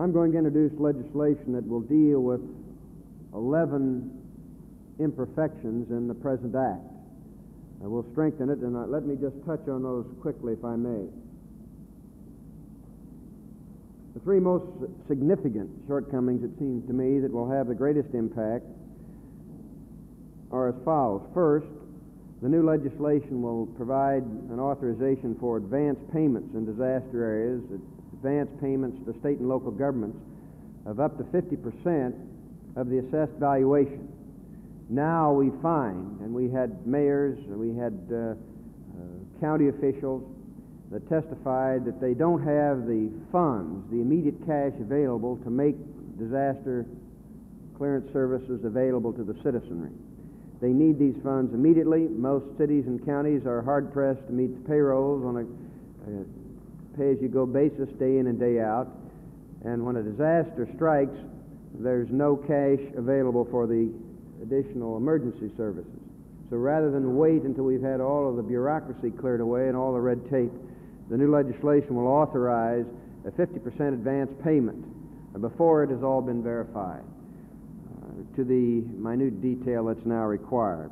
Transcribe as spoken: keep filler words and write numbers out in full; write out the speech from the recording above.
I'm going to introduce legislation that will deal with eleven imperfections in the present act. I will strengthen it, and I, let me just touch on those quickly, if I may. The three most significant shortcomings, it seems to me, that will have the greatest impact are as follows. First, the new legislation will provide an authorization for advance payments in disaster areas, advance payments to state and local governments of up to fifty percent of the assessed valuation. Now we find, and we had mayors, and we had uh, uh, county officials that testified that they don't have the funds, the immediate cash available to make disaster clearance services available to the citizenry. They need these funds immediately. Most cities and counties are hard-pressed to meet the payrolls on a, a pay-as-you-go basis day in and day out. And when a disaster strikes, there's no cash available for the additional emergency services. So rather than wait until we've had all of the bureaucracy cleared away and all the red tape, the new legislation will authorize a fifty percent advance payment before it has all been verified, uh, to the minute detail that's now required.